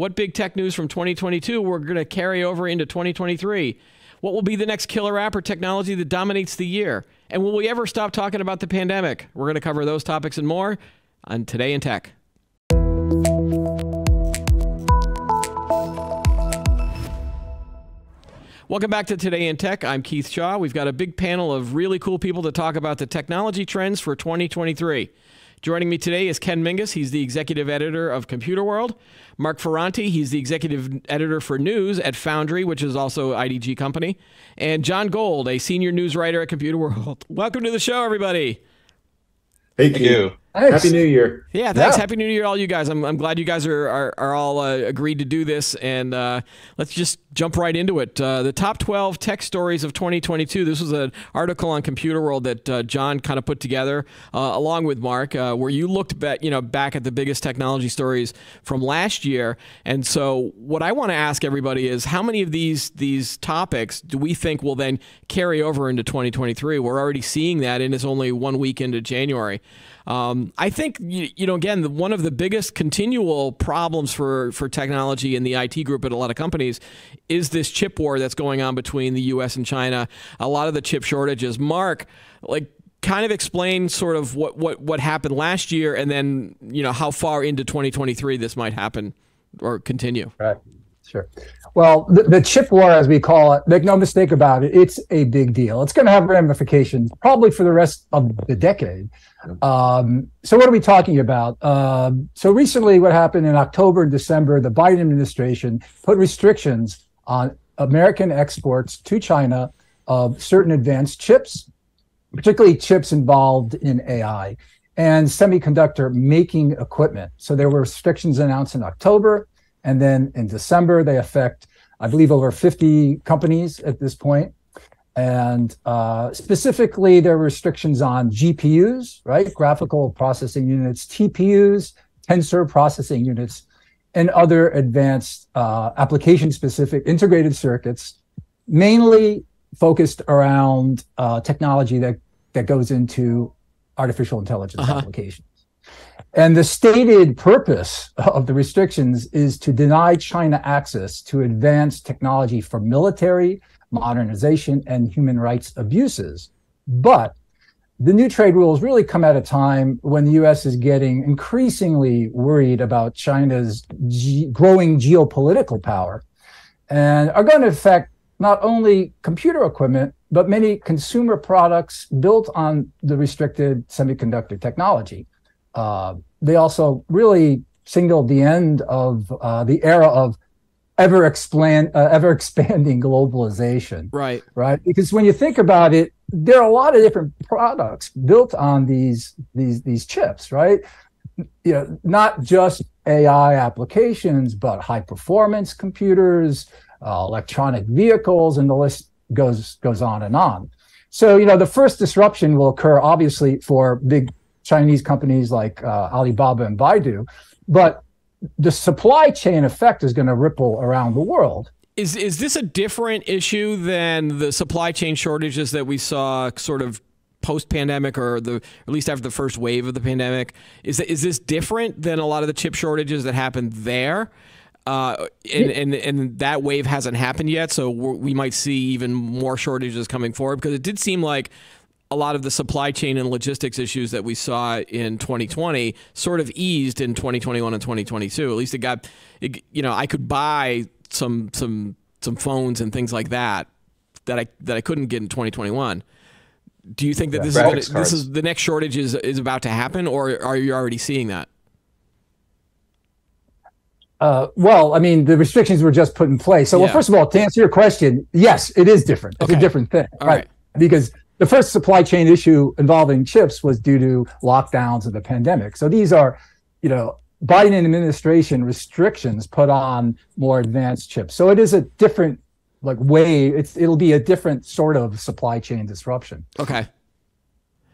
What big tech news from 2022 we're going to carry over into 2023? What will be the next killer app or technology that dominates the year? And will we ever stop talking about the pandemic? We're going to cover those topics and more on Today in Tech. Welcome back to Today in Tech. I'm Keith Shaw. We've got a big panel of really cool people to talk about the technology trends for 2023. Joining me today is Ken Mingis. He's the executive editor of Computerworld. Mark Ferranti, he's the executive editor for news at Foundry, which is also an IDG company. And John Gold, a senior news writer at Computerworld. Welcome to the show, everybody. Thank you. Thanks. Happy New Year. Yeah, thanks. Yeah. Happy New Year to all you guys. I'm glad you guys are all agreed to do this. And let's just jump right into it. The top 12 tech stories of 2022. This was an article on Computerworld that John kind of put together along with Mark, where you looked back at the biggest technology stories from last year. And so what I want to ask everybody is, how many of these topics do we think will then carry over into 2023? We're already seeing that, and it's only 1 week into January. I think, again, one of the biggest continual problems for technology in the IT group at a lot of companies is this chip war that's going on between the U.S. and China, a lot of the chip shortages. Mark, kind of explain sort of what happened last year, and then, how far into 2023 this might happen or continue. Right. Sure. Well, the chip war, as we call it, make no mistake about it, it's a big deal. It's going to have ramifications probably for the rest of the decade. So what are we talking about? So recently what happened in October and December, the Biden administration put restrictions on American exports to China of certain advanced chips, particularly chips involved in AI and semiconductor making equipment. So there were restrictions announced in October. And then in December, they affect, I believe, over 50 companies at this point. And specifically, there are restrictions on GPUs, right? Graphical processing units, TPUs, tensor processing units, and other advanced application-specific integrated circuits, mainly focused around technology that goes into artificial intelligence applications. And the stated purpose of the restrictions is to deny China access to advanced technology for military modernization and human rights abuses. But the new trade rules really come at a time when the U.S. is getting increasingly worried about China's growing geopolitical power, and are going to affect not only computer equipment, but many consumer products built on the restricted semiconductor technology. They also really signaled the end of the era of ever-expanding globalization. Right. Right. Because when you think about it, there are a lot of different products built on these chips, right? Not just AI applications, but high-performance computers, electronic vehicles, and the list goes on and on. So, the first disruption will occur, obviously, for big Chinese companies like Alibaba and Baidu, but the supply chain effect is going to ripple around the world. Is this a different issue than the supply chain shortages that we saw sort of post-pandemic, or at least after the first wave of the pandemic? Is this different than a lot of the chip shortages that happened there? And that wave hasn't happened yet, so we might see even more shortages coming forward, because it did seem like a lot of the supply chain and logistics issues that we saw in 2020 sort of eased in 2021 and 2022. At least it got, I could buy some phones and things like that I couldn't get in 2021. Do you think that this is the next shortage is about to happen, or are you already seeing that? Well, I mean, the restrictions were just put in place. So, yeah. Well, first of all, to answer your question, yes, it is different. It's a different thing, right? Because the first supply chain issue involving chips was due to lockdowns and the pandemic. So these are, Biden administration restrictions put on more advanced chips. So it is a different way. It'll be a different sort of supply chain disruption. Okay.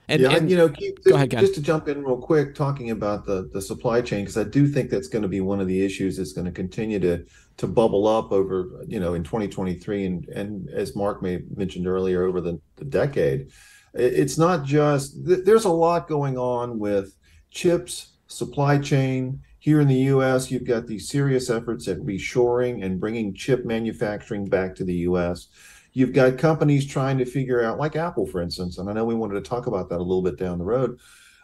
And Keith, just to jump in real quick, talking about the supply chain, because I do think that's going to be one of the issues that's going to continue to bubble up over, in 2023, and as Mark may have mentioned earlier, over the decade. It's not just, there's a lot going on with chips, supply chain, Here in the U.S., you've got these serious efforts at reshoring and bringing chip manufacturing back to the U.S. You've got companies trying to figure out, like Apple, for instance, and I know we wanted to talk about that a little bit down the road,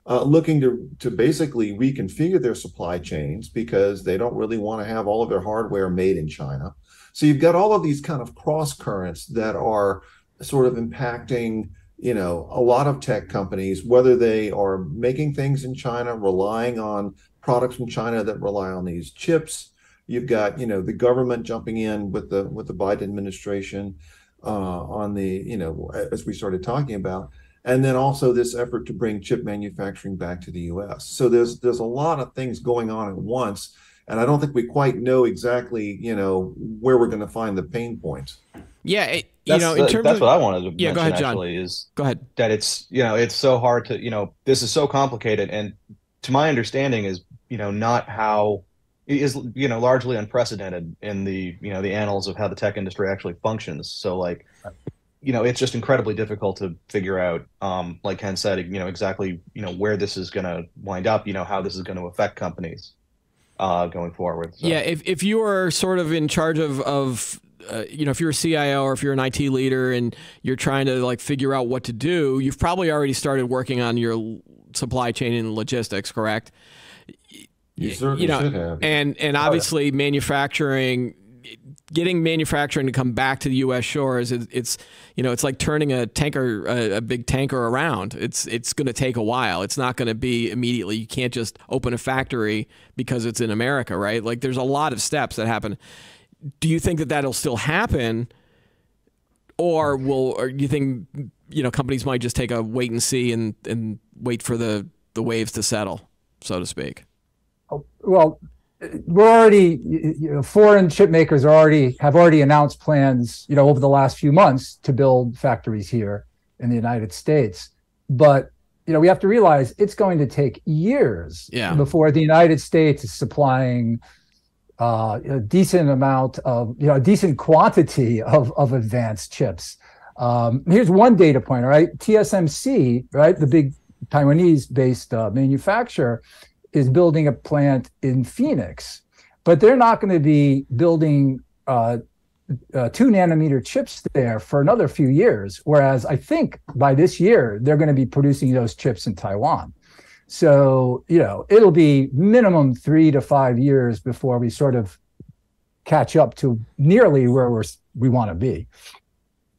looking to basically reconfigure their supply chains because they don't really want to have all of their hardware made in China. So you've got all of these kind of cross currents that are sort of impacting, you know, a lot of tech companies, whether they are making things in China, relying on products from China that rely on these chips. You've got, you know, the government jumping in with the Biden administration on the, you know, as we started talking about, and then also this effort to bring chip manufacturing back to the U.S. So there's a lot of things going on at once, and I don't think we quite know exactly, you know, where we're going to find the pain points. Yeah, that's what I wanted to mention, go ahead, John. That it's, you know, it's so hard to, you know, this is so complicated, and to my understanding is, you know, not how it is, you know, largely unprecedented in the, you know, the annals of how the tech industry actually functions. So like, you know, it's just incredibly difficult to figure out, like Ken said, you know, exactly, you know, where this is going to wind up, you know, how this is going to affect companies going forward. So. Yeah, if you are sort of in charge of you know, if you're a CIO or if you're an IT leader and you're trying to like figure out what to do, you've probably already started working on your supply chain and logistics, correct? You certainly should have. And obviously manufacturing, getting manufacturing to come back to the U.S. shores, it's, you know, it's like turning a tanker, a big tanker around. It's going to take a while. It's not going to be immediately. You can't just open a factory because it's in America, right? Like there's a lot of steps that happen. Do you think that that'll still happen, or will, or you think, you know, companies might just take a wait and see and wait for the waves to settle, so to speak? Well, we're already, you know, foreign chip makers have already announced plans, you know, over the last few months to build factories here in the United States. But, you know, we have to realize it's going to take years before the United States is supplying a decent amount of, you know, a decent quantity of advanced chips. Here's one data point, all right? TSMC, right, the big Taiwanese-based manufacturer, is building a plant in Phoenix, but they're not going to be building 2-nanometer chips there for another few years, whereas I think by this year, they're going to be producing those chips in Taiwan. So, you know, it'll be minimum 3 to 5 years before we sort of catch up to nearly where we want to be.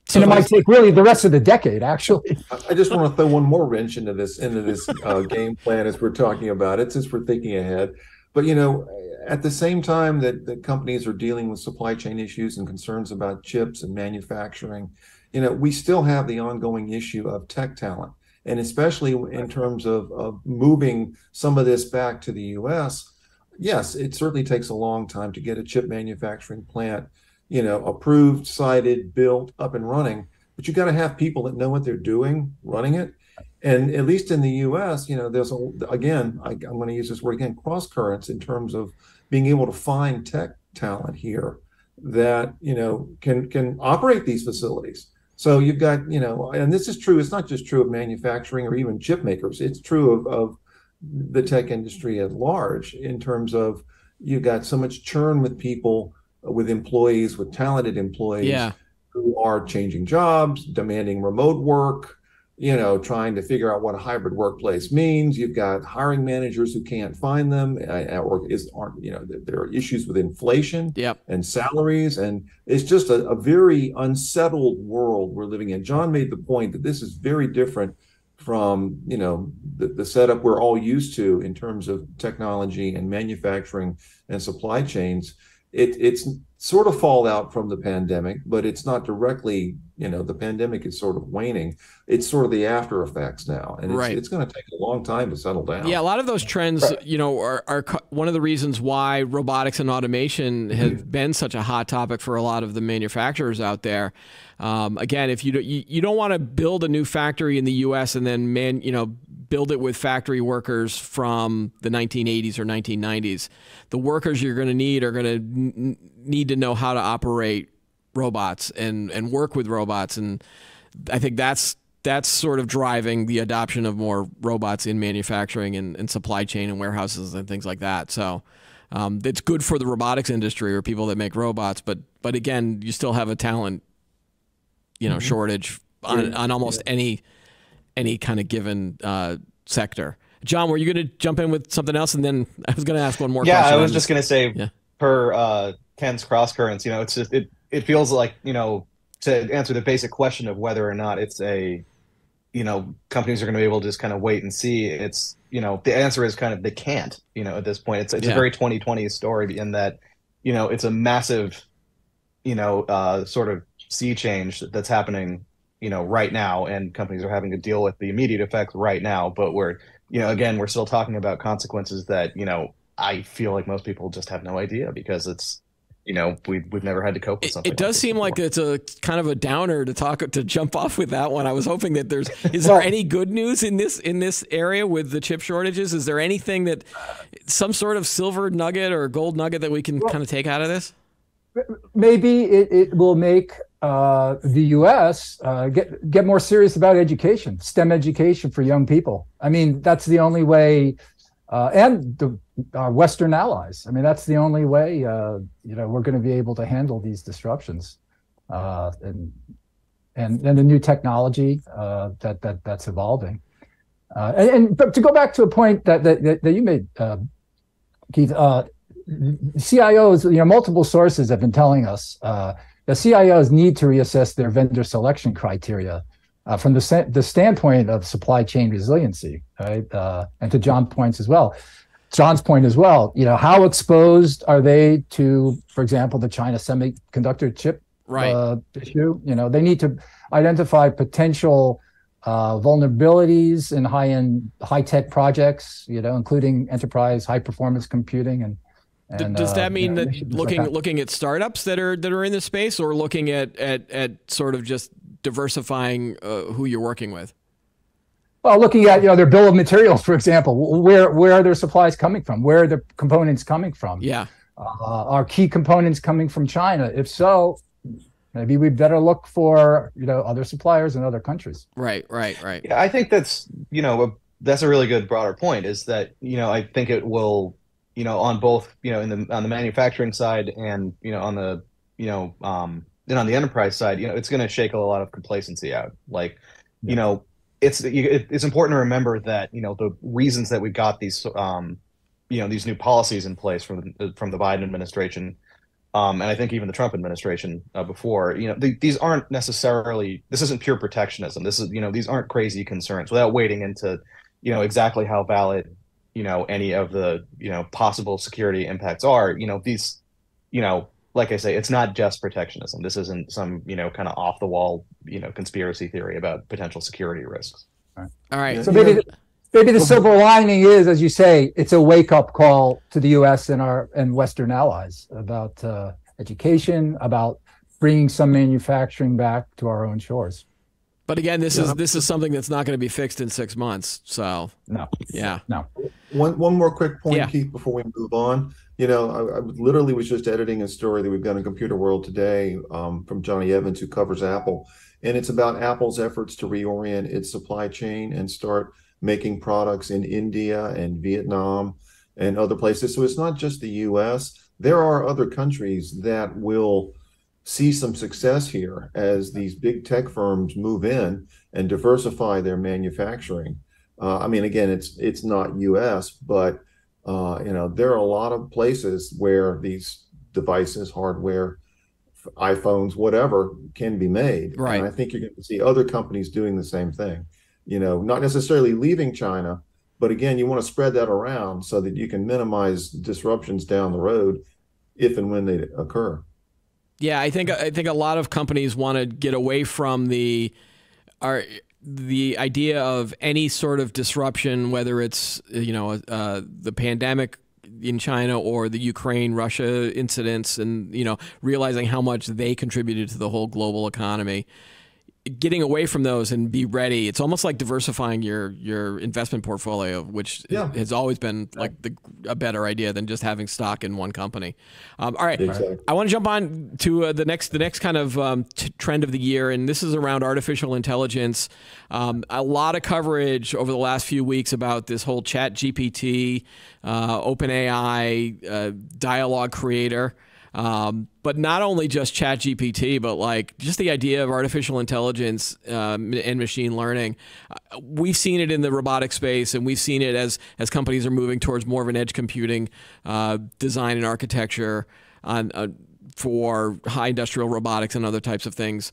So and it might take really the rest of the decade, actually. I just want to throw one more wrench into this game plan as we're talking about it, since we're thinking ahead. But, you know, at the same time that companies are dealing with supply chain issues and concerns about chips and manufacturing, you know, we still have the ongoing issue of tech talent. And especially in terms of moving some of this back to the U.S., yes, it certainly takes a long time to get a chip manufacturing plant, you know, approved, sited, built, up and running. But you got to have people that know what they're doing, running it. And at least in the U.S., you know, there's, again, I'm going to use this word again, cross currents in terms of being able to find tech talent here that, you know, can operate these facilities. So you've got, you know, and this is true. It's not just true of manufacturing or even chip makers. It's true of the tech industry at large in terms of you've got so much churn with people, with employees, with talented employees who are changing jobs, demanding remote work, you know, trying to figure out what a hybrid workplace means. You've got hiring managers who can't find them, or aren't, you know, there are issues with inflation and salaries. And it's just a very unsettled world we're living in. John made the point that this is very different from, you know, the setup we're all used to in terms of technology and manufacturing and supply chains. It's sort of fallout from the pandemic, but it's not directly, you know, the pandemic is sort of waning. It's sort of the after effects now. And it's going to take a long time to settle down. Yeah, a lot of those trends, you know, are one of the reasons why robotics and automation have been such a hot topic for a lot of the manufacturers out there. Again, if you don't want to build a new factory in the U.S. and then, man, you know, build it with factory workers from the 1980s or 1990s. The workers you're going to need are going to need to know how to operate robots and work with robots. And I think that's that's sort of driving the adoption of more robots in manufacturing and supply chain and warehouses and things like that. So it's good for the robotics industry or people that make robots, but again, you still have a talent, you know, shortage on almost any kind of given sector. John, were you going to jump in with something else? And then I was going to ask one more question. Yeah, I was just going to say, per Ken's cross-currents, you know, it's just, it feels like, you know, to answer the basic question of whether or not it's a, you know, companies are going to be able to just kind of wait and see. It's, you know, the answer is kind of they can't, you know, at this point. It's a very 2020 story in that, you know, it's a massive, you know, sort of sea change that's happening, you know, right now. And companies are having to deal with the immediate effects right now. But we're, you know, again, we're still talking about consequences that, you know, I feel like most people just have no idea because it's, you know, we've never had to cope with something. It does seem like it's a kind of a downer to jump off with that one. I was hoping that is there any good news in this area with the chip shortages? Is there anything that some sort of silver nugget or gold nugget that we can kind of take out of this? Maybe it will make the U.S. get more serious about education, STEM education for young people. I mean, that's the only way. And our Western allies. I mean, that's the only way, you know, we're going to be able to handle these disruptions and the new technology that's evolving. But to go back to a point that you made, Keith, CIOs, you know, multiple sources have been telling us that CIOs need to reassess their vendor selection criteria. From the standpoint of supply chain resiliency, right? And to John's point as well, you know, how exposed are they to, for example, the China semiconductor chip issue? You know, they need to identify potential vulnerabilities in high-tech projects, you know, including enterprise high-performance computing and does that mean, you know, that looking at startups that are in the space, or looking at sort of just diversifying who you're working with? Well, looking at, you know, their bill of materials, for example, where are their supplies coming from? Where are the components coming from? Yeah, are key components coming from China? If so, maybe we better look for, you know, other suppliers in other countries. Right. Yeah, I think that's, you know, that's a really good broader point. Is that, you know, I think it will, you know, on both, you know, on the manufacturing side and, you know, on the, you know, then on the enterprise side, you know, it's going to shake a lot of complacency out. Like, you know, it's important to remember that, you know, the reasons that we got these, you know, these new policies in place from the Biden administration, and I think even the Trump administration before, you know, these aren't necessarily, this isn't pure protectionism. This is, you know, these aren't crazy concerns without wading into, you know, exactly how valid, you know, any of the, you know, possible security impacts are. You know, these, you know, like I say, it's not just protectionism. This isn't some, you know, kind of off the wall, you know, conspiracy theory about potential security risks. All right. So maybe the silver lining is, as you say, it's a wake up call to the U.S. and our Western allies about education, about bringing some manufacturing back to our own shores. But again, this is something that's not going to be fixed in 6 months. So no. One more quick point, Keith, before we move on. You know, I literally was just editing a story that we've got in Computerworld today from Johnny Evans, who covers Apple, and it's about Apple's efforts to reorient its supply chain and start making products in India and Vietnam and other places. So it's not just the U.S. There are other countries that will see some success here as these big tech firms move in and diversify their manufacturing. I mean, again, it's not U.S., but you know, there are a lot of places where these devices, hardware, iPhones, whatever, can be made. Right. And I think you're going to see other companies doing the same thing, you know, not necessarily leaving China, but again, you want to spread that around so that you can minimize disruptions down the road if and when they occur. Yeah, I think a lot of companies want to get away from the idea of any sort of disruption, whether it's, you know, the pandemic in China or the Ukraine-Russia incidents, and, you know, realizing how much they contributed to the whole global economy. getting away from those and be ready. It's almost like diversifying your investment portfolio, which has always been like a better idea than just having stock in one company. All right. Exactly. I want to jump on to the next kind of trend of the year. And this is around artificial intelligence. A lot of coverage over the last few weeks about this whole ChatGPT, OpenAI, dialogue creator. But not only just ChatGPT, but like just the idea of artificial intelligence and machine learning. We've seen it in the robotic space, and we've seen it as companies are moving towards more of an edge computing design and architecture on, for high industrial robotics and other types of things.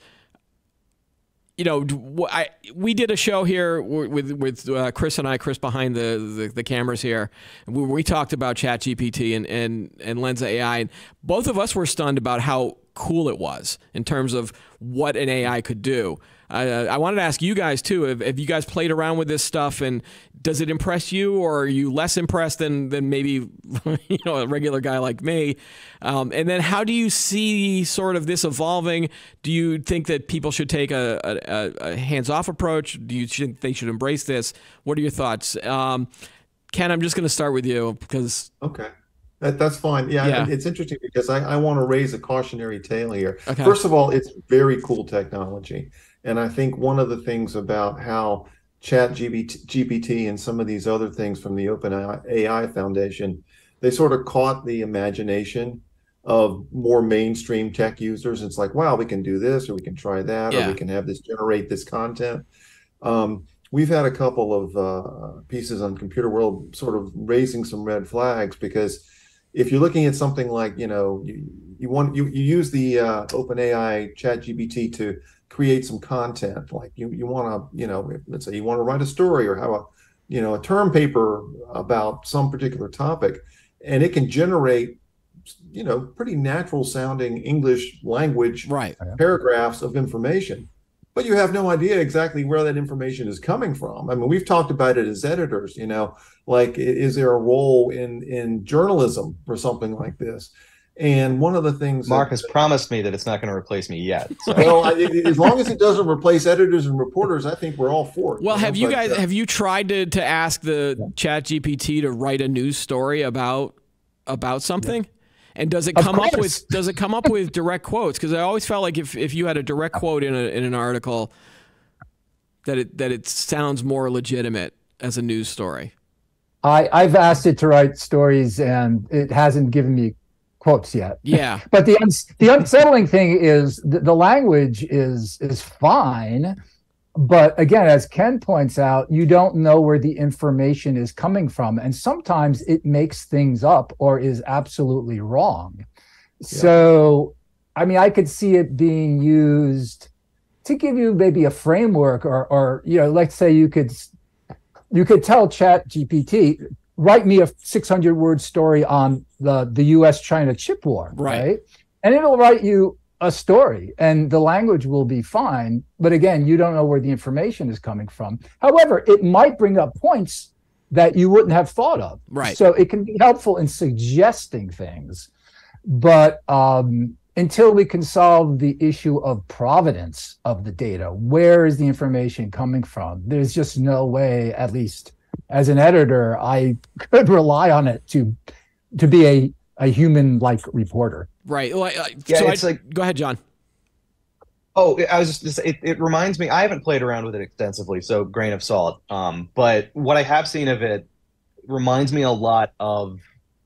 You know, we did a show here with Chris and I, Chris behind the cameras here. We talked about ChatGPT and Lensa AI, and both of us were stunned about how cool it was in terms of what an AI could do. I wanted to ask you guys too: have you guys played around with this stuff, and does it impress you, or are you less impressed than maybe a regular guy like me? And then, how do you see sort of this evolving? Do you think that people should take a hands-off approach? Do you think they should embrace this? What are your thoughts, Ken? I'm just going to start with you because okay. That's fine. Yeah, yeah. It's interesting because I want to raise a cautionary tale here. Okay. First of all, it's very cool technology. And I think one of the things about how ChatGPT and some of these other things from the OpenAI Foundation, they sort of caught the imagination of more mainstream tech users. It's like, wow, we can do this, or we can try that, or we can have this generate this content. We've had a couple of pieces on Computerworld sort of raising some red flags because if you're looking at something like, you use the OpenAI ChatGPT to create some content, like you want to, let's say you want to write a story or have a term paper about some particular topic, and it can generate, pretty natural sounding English language paragraphs of information. But you have no idea exactly where that information is coming from. I mean, we've talked about it as editors, like, is there a role in journalism for something like this? And one of the things Mark has promised me that it's not going to replace me yet. So. Well, as long as it doesn't replace editors and reporters, I think we're all for it. Well, have you tried to ask the ChatGPT to write a news story about something? Yeah. And does it come up with direct quotes? Because I always felt like if you had a direct quote in an article, that it sounds more legitimate as a news story. I've asked it to write stories, and it hasn't given me quotes yet. Yeah. But the unsettling thing is the language is fine, but again, as Ken points out, you don't know where the information is coming from, and sometimes it makes things up or is absolutely wrong. Yeah. So, I mean, I could see it being used to give you maybe a framework, or let's say you could tell ChatGPT, write me a 600-word story on the U.S.-China chip war, right? And it'll write you a story, and the language will be fine, but again, you don't know where the information is coming from. However, it might bring up points that you wouldn't have thought of. Right. So it can be helpful in suggesting things, but until we can solve the issue of provenance of the data, where is the information coming from? There's just no way, at least as an editor, I could rely on it to be a human-like reporter. Right. Well, go ahead, John. Oh, I was just it reminds me, I haven't played around with it extensively, so grain of salt. But what I have seen of it reminds me a lot of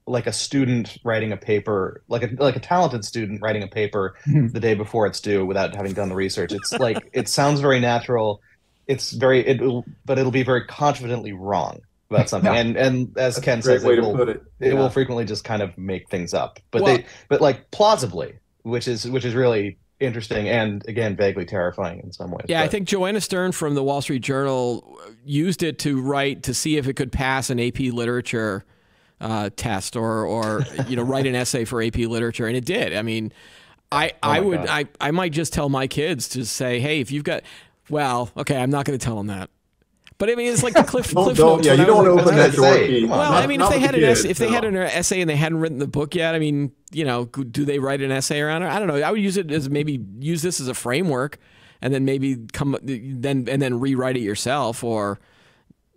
like a student writing a paper, like a talented student writing a paper the day before it's due without having done the research. It's like, it sounds very natural. It's very, but it'll be very confidently wrong about something, and as Ken says, it will frequently just kind of make things up, but like plausibly, which is really interesting and again vaguely terrifying in some ways. Yeah, but I think Joanna Stern from the Wall Street Journal used it to see if it could pass an AP literature test or write an essay for AP literature, and it did. I mean, I might just tell my kids to say, hey, if you've got, well, okay, I'm not going to tell them that. But I mean, it's like the cliff notes. Yeah, you don't want to open that door. Well, I mean, if they had an essay and they hadn't written the book yet, I mean, do they write an essay around it? I don't know. I would use this as a framework and then maybe then rewrite it yourself, or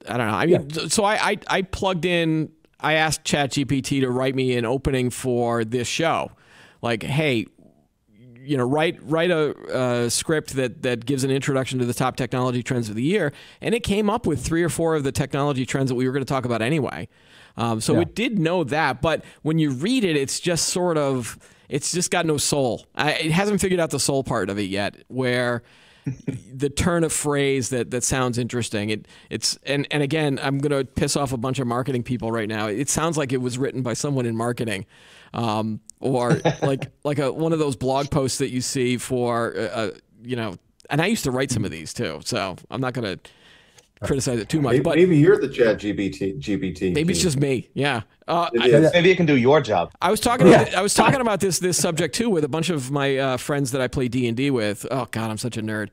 I don't know. I mean, yeah. So I plugged in. I asked ChatGPT to write me an opening for this show, like, hey, you know, write a script that gives an introduction to the top technology trends of the year, and it came up with 3 or 4 of the technology trends that we were going to talk about anyway. So yeah. It did know that, but when you read it, it's just sort of, it's just got no soul. It hasn't figured out the soul part of it yet, where the turn of phrase that sounds interesting. And again, I'm going to piss off a bunch of marketing people right now. It sounds like it was written by someone in marketing, or like one of those blog posts that you see for you know. And I used to write some of these too, so I'm not going to criticize it too much. But maybe you're the ChatGPT. Maybe it's just me. Yeah. Maybe you can do your job. I was talking about this subject too with a bunch of my friends that I play D&D with. Oh God, I'm such a nerd.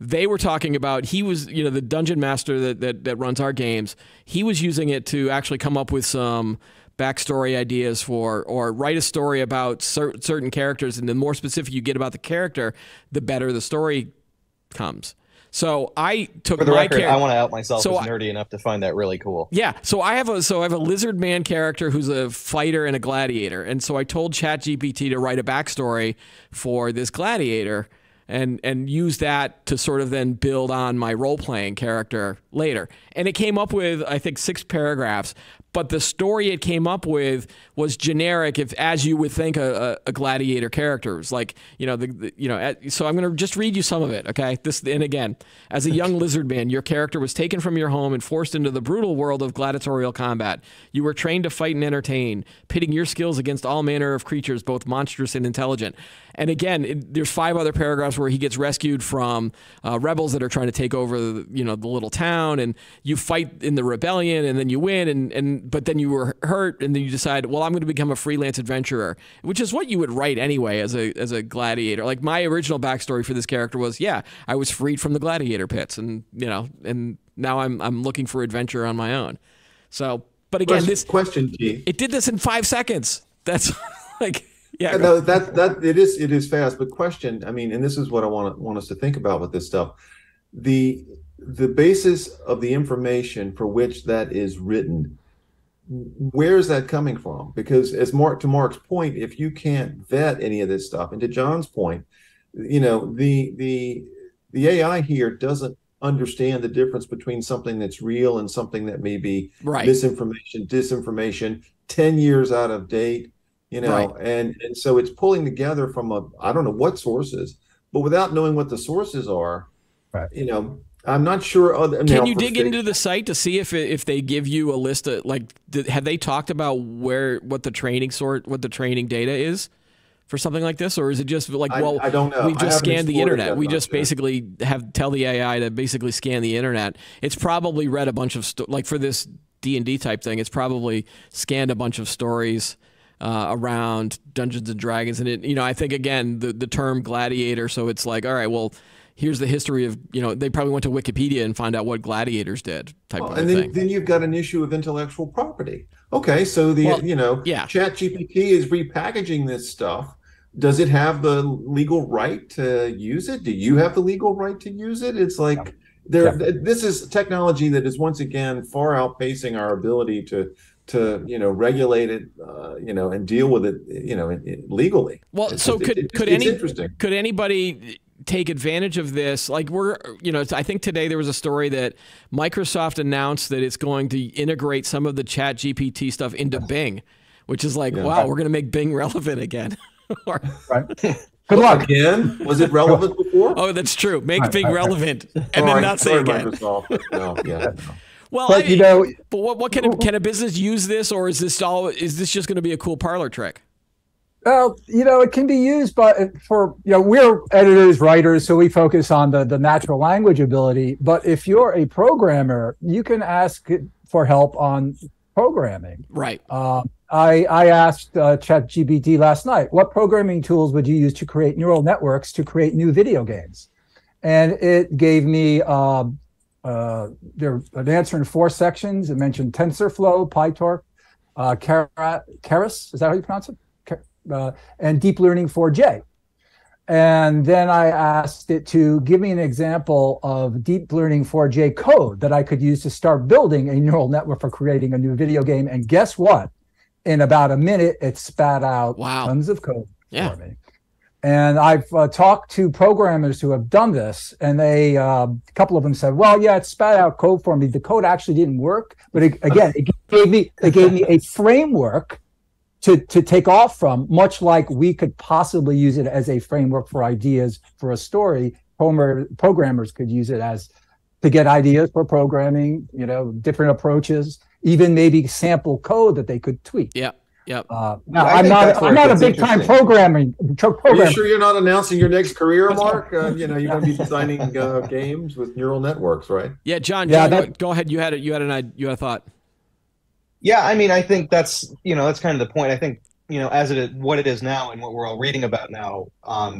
They were talking about, he was, you know, the dungeon master that runs our games. He was using it to actually come up with some backstory ideas for, or write a story about certain characters. And the more specific you get about the character, the better the story comes. So I took my character. For the record, I want to out myself as nerdy enough to find that really cool. Yeah. So I have a lizard man character who's a fighter and a gladiator, and so I told ChatGPT to write a backstory for this gladiator, and use that to sort of then build on my role playing character later. And it came up with, I think, 6 paragraphs, but the story it came up with was generic, as you would think a gladiator character is, like, you know, so I'm going to just read you some of it, okay? And again, as a young lizard man, your character was taken from your home and forced into the brutal world of gladiatorial combat. You were trained to fight and entertain, pitting your skills against all manner of creatures, both monstrous and intelligent. And again, there's 5 other paragraphs where he gets rescued from rebels that are trying to take over the little town, and you fight in the rebellion, and then you win, but then you were hurt, and then you decide, well, I'm going to become a freelance adventurer, which is what you would write anyway as a gladiator. Like, my original backstory for this character was, yeah, I was freed from the gladiator pits, and you know, and now I'm looking for adventure on my own. So, but again, it did this in 5 seconds. That's like, yeah, no, it is fast. But question, I mean, and this is what I want us to think about with this stuff. The basis of the information for which that is written, where is that coming from? Because to Mark's point, if you can't vet any of this stuff, and to John's point, you know, the AI here doesn't understand the difference between something that's real and something that may be misinformation, disinformation, 10 years out of date, you know, and so it's pulling together from I don't know what sources, but without knowing what the sources are, you know, I'm not sure. Can you dig into the site to see if they give you a list of, like, have they talked about what the training data is for something like this, or is it just like, well, I don't know. We just scanned the internet. We just basically tell the AI to basically scan the internet. It's probably read a bunch of like, for this D&D type thing, it's probably scanned a bunch of stories around Dungeons and Dragons, and it, you know, I think again the term gladiator, so it's like, all right, well, here's the history of, you know, they probably went to Wikipedia and find out what gladiators did type of thing. Then you've got an issue of intellectual property. Okay, so ChatGPT is repackaging this stuff. Does it have the legal right to use it? Do you have the legal right to use it? It's like, this is technology that is once again far outpacing our ability to you know, regulate it, you know, and deal with it, you know, legally. Well, could anybody take advantage of this? Like, you know, I think today there was a story that Microsoft announced that it's going to integrate some of the ChatGPT stuff into Bing, which is like, wow, we're going to make Bing relevant again. Good luck. Again? Was it relevant before? Oh, that's true. Make Bing relevant, and then not say again. Microsoft. No, yeah. Well, but, I mean, you know, but what can a business use this, or is this is this just going to be a cool parlor trick? Well, you know, it can be used for, you know, we're editors, writers, so we focus on the natural language ability. But if you're a programmer, you can ask for help on programming. Right. I asked ChatGPT last night, what programming tools would you use to create neural networks to create new video games? And it gave me an answer in 4 sections. It mentioned TensorFlow, PyTorch, Keras, is that how you pronounce it? And deep learning 4J. And then I asked it to give me an example of deep learning 4J code that I could use to start building a neural network for creating a new video game. And guess what? In about a minute, it spat out tons of code for me. And I've talked to programmers who have done this, and they a couple of them said, "Well, yeah, it spat out code for me. The code actually didn't work, but it, again, it gave me a framework to take off from, much like we could possibly use it as a framework for ideas for a story. Programmers could use it as to get ideas for programming, you know, different approaches, even maybe sample code that they could tweak." Yeah. Yep. Now, I'm not a big time programmer. Are you sure you're not announcing your next career, Mark? You know, you're going to be designing games with neural networks, right? Yeah, John. Yeah, go ahead. You had a thought. Yeah, I mean, I think that's kind of the point. I think as it is, what it is now and what we're all reading about now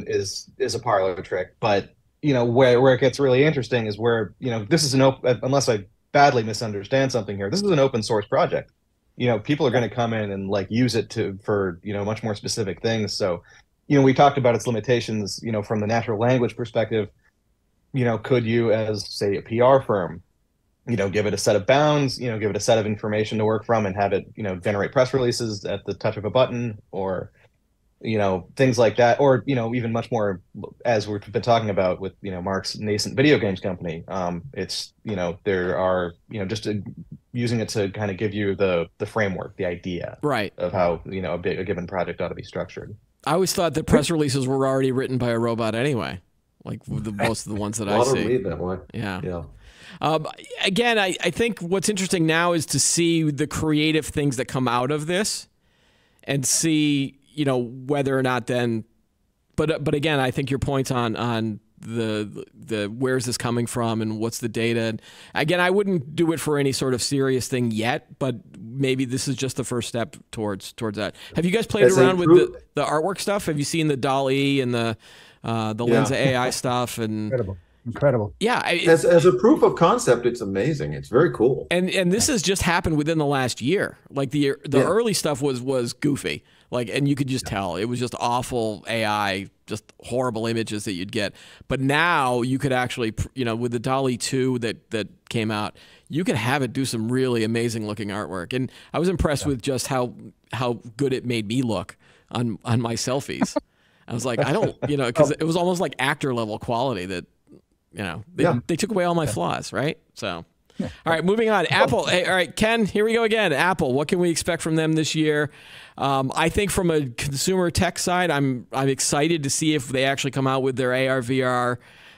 is a parlor trick. But where it gets really interesting is where this is an open. Unless I badly misunderstand something here, this is an open source project. People are going to come in and use it for much more specific things. So, we talked about its limitations, from the natural language perspective. Could you, as say a PR firm, give it a set of bounds, give it a set of information to work from and have it, generate press releases at the touch of a button, or, things like that, or, even much more, as we've been talking about with, Mark's nascent video games company. It's, there are, just using it to kind of give you the framework, the idea, right, of how a given project ought to be structured. I always thought that press releases were already written by a robot anyway, like most of the ones that I see. Read that one. Yeah. Yeah. Again, I think what's interesting now is to see the creative things that come out of this, and see whether or not then. But again, I think your points on the where's this coming from and what's the data, and again, I wouldn't do it for any sort of serious thing yet, but maybe this is just the first step towards that. Have you guys played around with the artwork stuff? Have you seen the DALL-E and the Lensa AI stuff? And incredible. Yeah, as a proof of concept, it's amazing. It's very cool. And this has just happened within the last year. Like the early stuff was goofy. Like, and you could just tell it was just awful AI, just horrible images that you'd get. But now you could actually, with the DALL-E 2 that came out, you could have it do some really amazing looking artwork. And I was impressed with just how good it made me look on my selfies. I was like, I don't, because it was almost like actor level quality that, they took away all my flaws, right? So. All right, moving on. Apple. Hey, all right, Ken, here we go again. Apple, what can we expect from them this year? I think from a consumer tech side, I'm excited to see if they actually come out with their AR/VR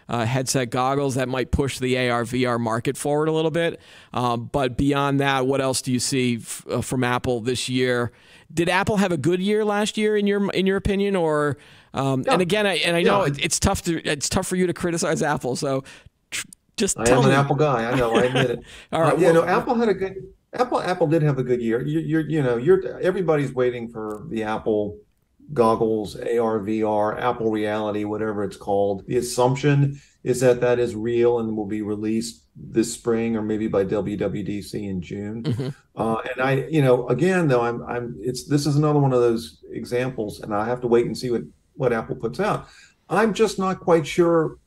headset goggles. That might push the AR/VR market forward a little bit. But beyond that, what else do you see from Apple this year? Did Apple have a good year last year in your opinion, or and again, I know it's tough for you to criticize Apple, so. Just I am an Apple guy. I know. I admit it. All right. Yeah. Well, no. Apple had a good. Apple did have a good year. Everybody's waiting for the Apple goggles, AR, VR, Apple Reality, whatever it's called. The assumption is that is real and will be released this spring or maybe by WWDC in June. Mm-hmm. And I, again though, this is another one of those examples, and I have to wait and see what Apple puts out. I'm just not quite sure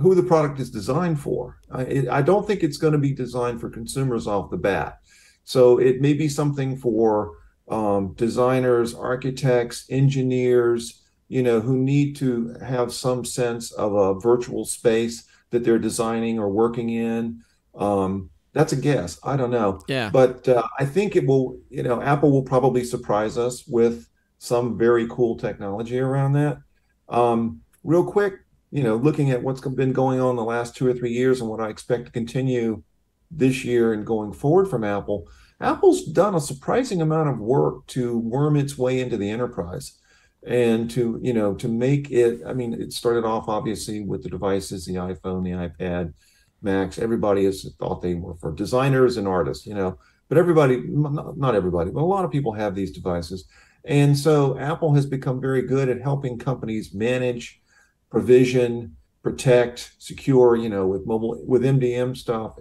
who the product is designed for. I don't think it's going to be designed for consumers off the bat. So it may be something for designers, architects, engineers, who need to have some sense of a virtual space that they're designing or working in. That's a guess. I don't know. Yeah. But I think it will, Apple will probably surprise us with some very cool technology around that. Real quick, looking at what's been going on the last 2 or 3 years and what I expect to continue this year and going forward from Apple, Apple's done a surprising amount of work to worm its way into the enterprise and to, to make it, it started off obviously with the devices, the iPhone, the iPad, Macs. Everybody thought they were for designers and artists, but everybody, not everybody, but a lot of people have these devices. And so Apple has become very good at helping companies manage, provision, protect, secure, with MDM stuff,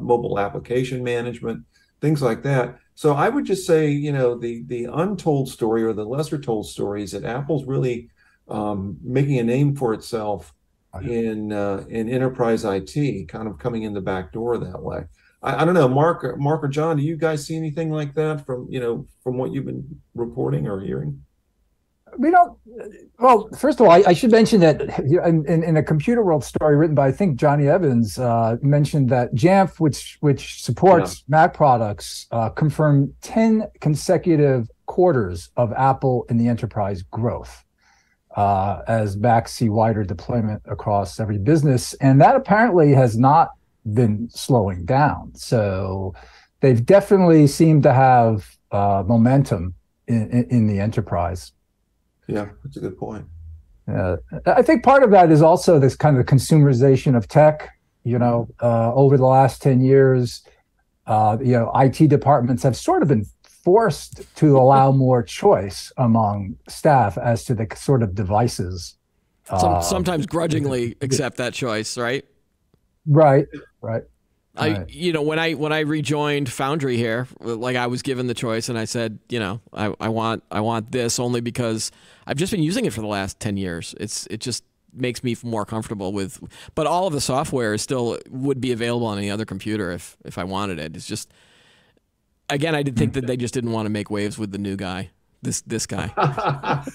mobile application management, things like that. So I would just say, the untold story or the lesser told story is that Apple's really making a name for itself in enterprise IT, kind of coming in the back door that way. I don't know, Mark or John, do you guys see anything like that from what you've been reporting or hearing? We don't. Well, first of all, I should mention that in a Computerworld story written by, I think, Johnny Evans, mentioned that Jamf, which supports Mac products, confirmed 10 consecutive quarters of Apple in the enterprise growth, as Macs see wider deployment across every business, and that apparently has not been slowing down. So they've definitely seemed to have momentum in the enterprise. Yeah, that's a good point. I think part of that is also this kind of consumerization of tech. You know, over the last 10 years, you know, IT departments have sort of been forced to allow more choice among staff as to the sort of devices. Sometimes grudgingly accept that choice, right? Right, right. You know, when I rejoined Foundry here, like, I was given the choice, and I said, you know, I want this only because I've just been using it for the last 10 years. It just makes me more comfortable with. But all of the software is still would be available on any other computer if I wanted it. It's just, again, I did think that they just didn't want to make waves with the new guy, this guy.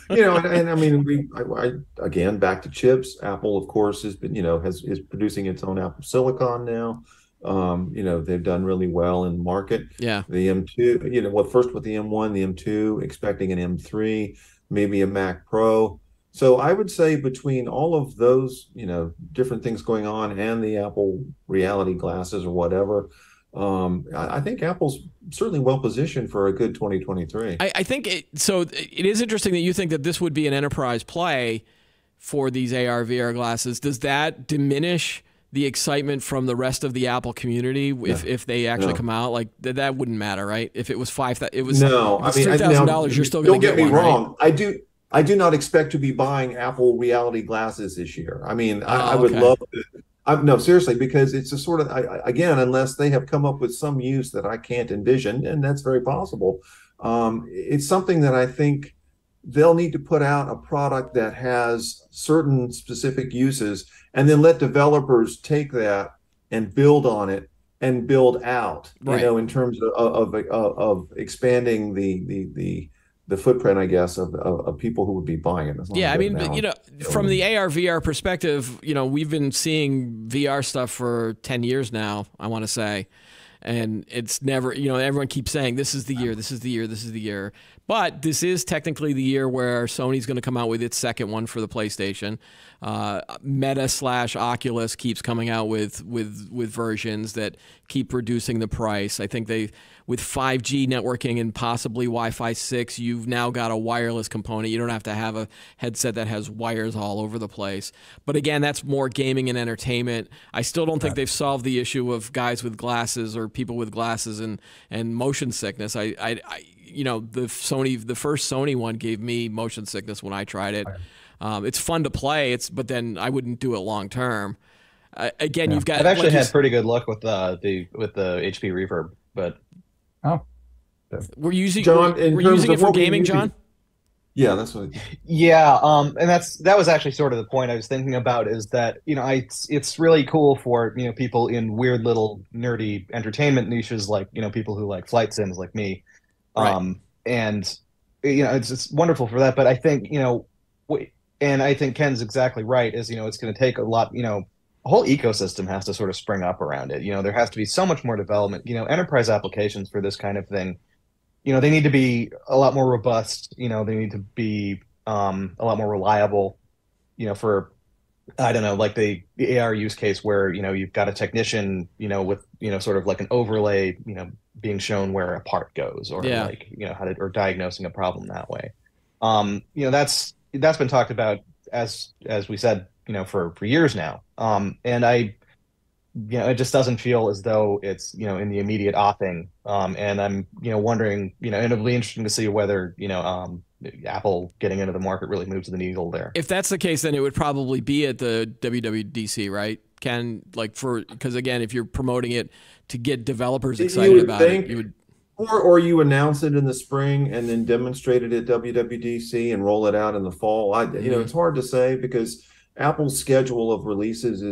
You know, and I mean, I again, back to chips. Apple, of course, has been, you know, is producing its own Apple Silicon now. You know, they've done really well in the market. Yeah. The M2, you know, well, first with the M1, the M2, expecting an M3, maybe a Mac Pro. So I would say between all of those, you know, different things going on and the Apple reality glasses or whatever, I think Apple's certainly well positioned for a good 2023. I think so. It is interesting that you think that this would be an enterprise play for these AR/VR glasses. Does that diminish the excitement from the rest of the Apple community if they actually come out? Like, that wouldn't matter, right? If it was $3,000, you're still going to get one. Don't get me wrong. Right? I do not expect to be buying Apple reality glasses this year. I mean, I would love to. No, seriously, because it's a sort of, again, unless they have come up with some use that I can't envision, and that's very possible, it's something that I think they'll need to put out a product that has certain specific uses, and then let developers take that and build on it and build out, right, you know, in terms of expanding the footprint, I guess, of people who would be buying it. Yeah, I mean, but, you know, from the AR/VR perspective, you know, we've been seeing VR stuff for 10 years now, I want to say. And it's never, you know, everyone keeps saying, this is the year, this is the year, this is the year. But this is technically the year where Sony's going to come out with its second one for the PlayStation. Meta / Oculus keeps coming out with versions that keep reducing the price. I think they, with 5G networking and possibly Wi-Fi 6, you've now got a wireless component. You don't have to have a headset that has wires all over the place. But again, that's more gaming and entertainment. I still don't think they've solved the issue of guys with glasses or people with glasses and motion sickness. I you know, the first Sony one gave me motion sickness when I tried it. It's fun to play, but then I wouldn't do it long term. Again, you've got. I've actually had pretty good luck with the HP Reverb, but we're using John. We're using it for gaming, John. Yeah, that's what. Yeah, and that was actually sort of the point I was thinking about, is that, you know, it's really cool for, you know, people in weird little nerdy entertainment niches, like, you know, people who like flight sims like me. Right. And, you know, it's wonderful for that. But I think, you know, and I think Ken's exactly right, is, you know, it's going to take a lot, you know, a whole ecosystem has to sort of spring up around it. You know, there has to be so much more development, you know, enterprise applications for this kind of thing. You know, they need to be a lot more robust. You know, they need to be a lot more reliable, you know, for, I don't know, like the AR use case where, you know, you've got a technician, you know, with, you know, sort of like an overlay, you know, being shown where a part goes, or like, you know, or diagnosing a problem that way. You know, that's been talked about, as we said, you know, for years now. And you know, it just doesn't feel as though it's, you know, in the immediate offing. And I'm, you know, wondering, you know, and it'll be interesting to see whether, you know, Apple getting into the market really moves the needle there. If that's the case, then it would probably be at the WWDC, right, Ken? Like, because again, if you're promoting it to get developers excited about it, you would. Or you announce it in the spring and then demonstrate it at WWDC and roll it out in the fall. You know, it's hard to say because Apple's schedule of releases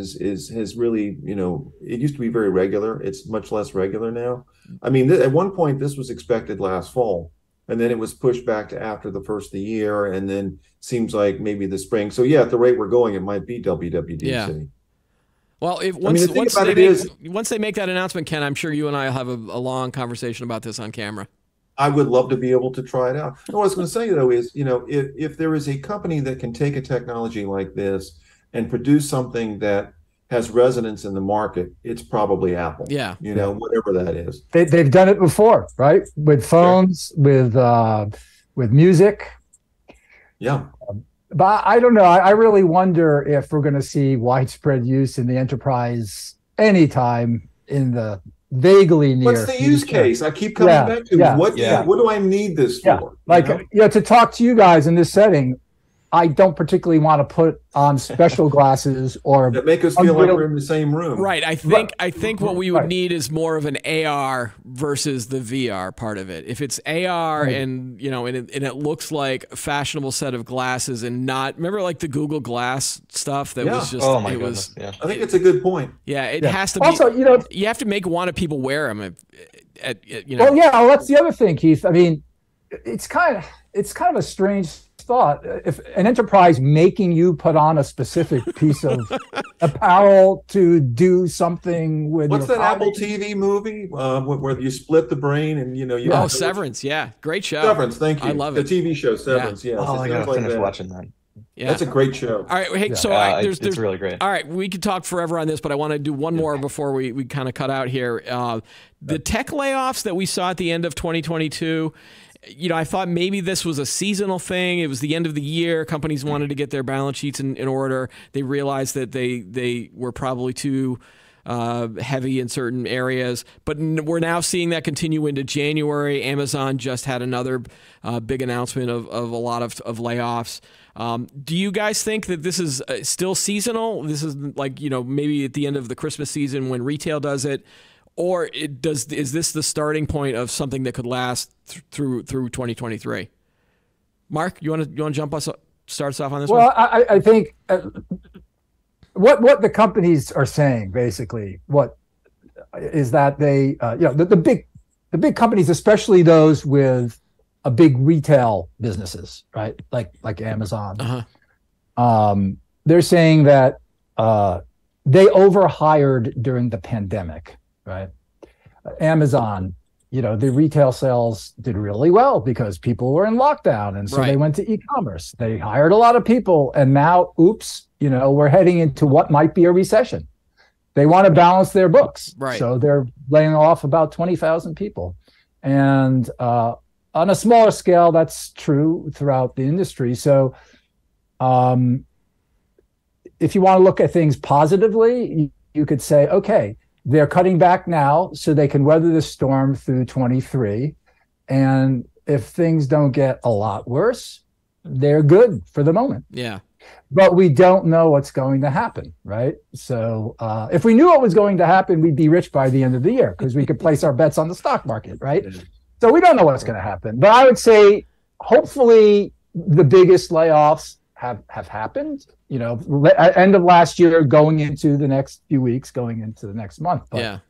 has really, you know, it used to be very regular. It's much less regular now. I mean, at one point, this was expected last fall, and then it was pushed back to after the first of the year, and then seems like maybe the spring. So, yeah, at the rate we're going, it might be WWDC. Yeah. Well, once they make that announcement, Ken, I'm sure you and I will have a long conversation about this on camera. I would love to be able to try it out. And what I was going to say, though, is, you know, if there is a company that can take a technology like this and produce something that has resonance in the market, it's probably Apple. Yeah. You know, whatever that is. They've done it before, right? With phones, with music. Yeah. But I don't know. I really wonder if we're going to see widespread use in the enterprise anytime in the vaguely near. What's the use case? I keep coming back to what do I need this for? Like, you know, to talk to you guys in this setting, I don't particularly want to put on special glasses or that make us feel like we're in the same room. Right. I think what we would need is more of an AR versus the VR part of it. If it's AR and, you know, and it looks like a fashionable set of glasses and not, remember like the Google Glass stuff that was just, I think it's a good point. Yeah. It has to be. Also, you know, you have to make people wear them. You know. Well, yeah. Well, that's the other thing, Keith. I mean, it's kind of a strange thought, if an enterprise making you put on a specific piece of apparel to do something with. What's that Apple TV movie where you split the brain and, you know, you. Oh, Severance, great show. Severance, thank you. I love it. The TV show Severance, yes. Oh, I gotta finish watching that. Yeah. That's a great show. All right, hey, so it's really great. All right, we could talk forever on this, but I want to do one more before we kind of cut out here. The tech layoffs that we saw at the end of 2022. You know, I thought maybe this was a seasonal thing. It was the end of the year. Companies wanted to get their balance sheets in order. They realized that they were probably too heavy in certain areas. But we're now seeing that continue into January. Amazon just had another big announcement of a lot of layoffs. Do you guys think that this is still seasonal? This is like, you know, maybe at the end of the Christmas season when retail does it. Or is this the starting point of something that could last through 2023? Mark, you want to start us off on this one? Well, I think what the companies are saying basically is that they you know, the big companies, especially those with a big retail businesses, right? Like Amazon. They're saying that they overhired during the pandemic. Right. Amazon, you know, the retail sales did really well because people were in lockdown. And so they went to e-commerce. They hired a lot of people. And now, oops, you know, we're heading into what might be a recession. They want to balance their books. Right. So they're laying off about 20,000 people. And on a smaller scale, that's true throughout the industry. So if you want to look at things positively, you could say, okay, they're cutting back now so they can weather the storm through 23. And if things don't get a lot worse, they're good for the moment. Yeah. But we don't know what's going to happen, right? So if we knew what was going to happen, we'd be rich by the end of the year because we could place our bets on the stock market, right? So we don't know what's going to happen. But I would say hopefully the biggest layoffs have happened, you know, end of last year, going into the next few weeks, going into the next month. But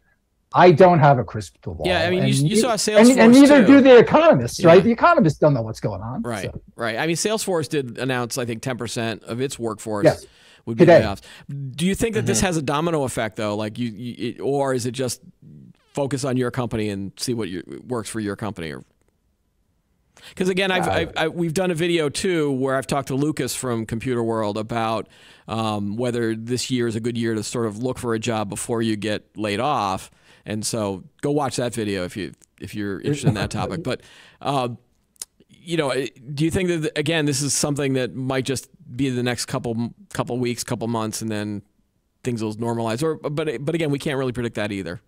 I don't have a crystal ball. Yeah, I mean, you saw Salesforce and neither do the economists, right? The economists don't know what's going on. Right, so. Right. I mean, Salesforce did announce, I think, 10% of its workforce would be layoffs. Do you think that this has a domino effect, though? Like, or is it just focus on your company and see what works for your company? Or because again, we've done a video too where I've talked to Lucas from Computerworld about whether this year is a good year to sort of look for a job before you get laid off. And so go watch that video if you're interested in that topic. But you know, do you think that again this is something that might just be the next couple weeks, couple months, and then things will normalize? Or but again, we can't really predict that either.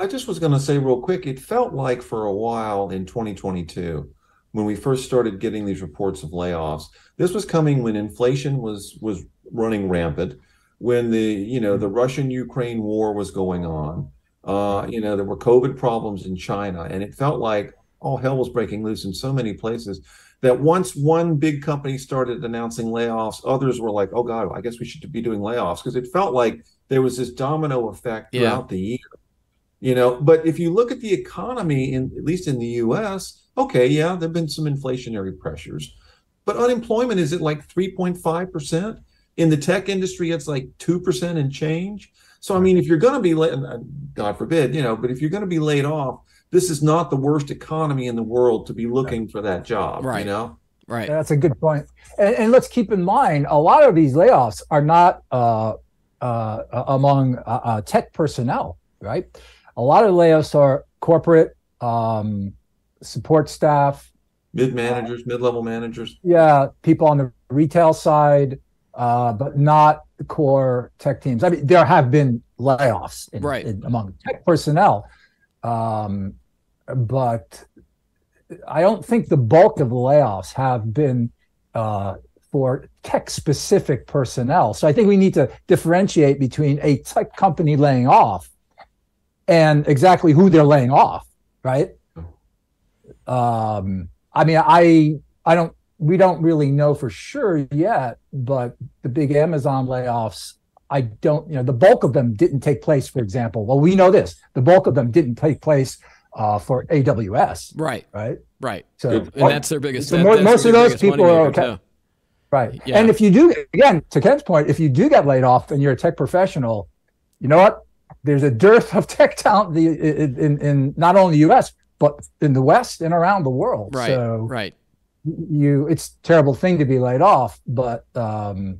I just was going to say real quick, it felt like for a while in 2022, when we first started getting these reports of layoffs, this was coming when inflation was running rampant, when the Russian-Ukraine war was going on, You know, there were COVID problems in China, and it felt like all hell was breaking loose in so many places that once one big company started announcing layoffs, others were like, oh God, I guess we should be doing layoffs, because it felt like there was this domino effect throughout the year. You know, but if you look at the economy, in at least in the US, okay, yeah, there've been some inflationary pressures, but unemployment is at like 3.5%. In the tech industry, it's like 2% and change. So, I mean, if you're going to be laid, God forbid, you know, but if you're going to be laid off, this is not the worst economy in the world to be looking for that job, you know? Right. That's a good point. And let's keep in mind, a lot of these layoffs are not among tech personnel, right? A lot of layoffs are corporate, support staff. Mid-managers, mid-level managers. Yeah, people on the retail side, but not the core tech teams. I mean, there have been layoffs in, among tech personnel, but I don't think the bulk of the layoffs have been for tech-specific personnel. So I think we need to differentiate between a tech company laying off and exactly who they're laying off, right? I mean, I don't. We don't really know for sure yet, but the big Amazon layoffs, I don't, you know, the bulk of them didn't take place, for example. Well, we know this, the bulk of them didn't take place for AWS. Right. Right. Right. So, and that's their biggest. So most of those people are okay. Too. Right. Yeah. And if you do, again, to Ken's point, if you do get laid off and you're a tech professional, you know what? There's a dearth of tech talent in not only the US, but in the West and around the world. Right. So, right. It's a terrible thing to be laid off, but there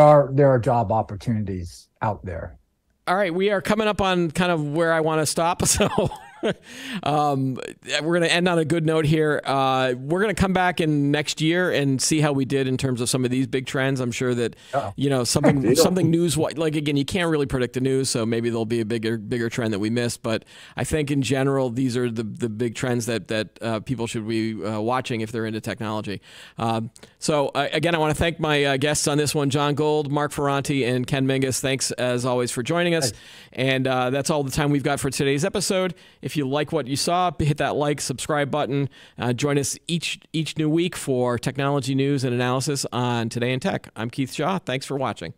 are job opportunities out there. All right, we are coming up on kind of where I want to stop, so we're going to end on a good note here. We're going to come back in next year and see how we did in terms of some of these big trends. I'm sure that you know something news, like again, you can't really predict the news, so maybe there'll be a bigger trend that we missed. But I think in general, these are the big trends that people should be watching if they're into technology. So again, I want to thank my guests on this one: John Gold, Mark Ferranti, and Ken Mingis. Thanks as always for joining us. And that's all the time we've got for today's episode. If you like what you saw, hit that like, subscribe button. Join us each new week for technology news and analysis on Today in Tech. I'm Keith Shaw. Thanks for watching.